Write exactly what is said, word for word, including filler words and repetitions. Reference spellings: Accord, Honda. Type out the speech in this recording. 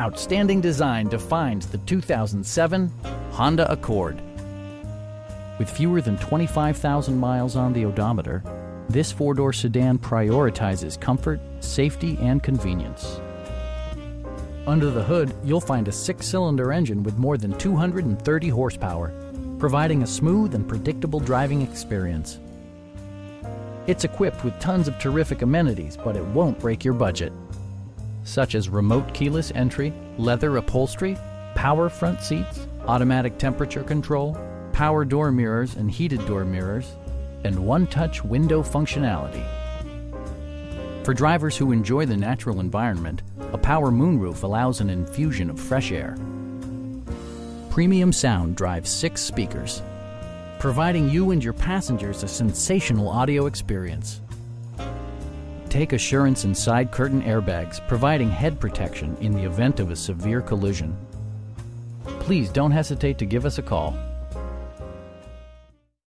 Outstanding design defines the two thousand seven Honda Accord. With fewer than twenty-five thousand miles on the odometer, this four-door sedan prioritizes comfort, safety, and convenience. Under the hood, you'll find a six-cylinder engine with more than two hundred thirty horsepower, providing a smooth and predictable driving experience. It's equipped with tons of terrific amenities, but it won't break your budget, such as remote keyless entry, leather upholstery, power front seats, automatic temperature control, power door mirrors and heated door mirrors, and one-touch window functionality. For drivers who enjoy the natural environment, a power moonroof allows an infusion of fresh air. Premium sound drives six speakers, providing you and your passengers a sensational audio experience. Take assurance in side curtain airbags, providing head protection in the event of a severe collision. Please don't hesitate to give us a call.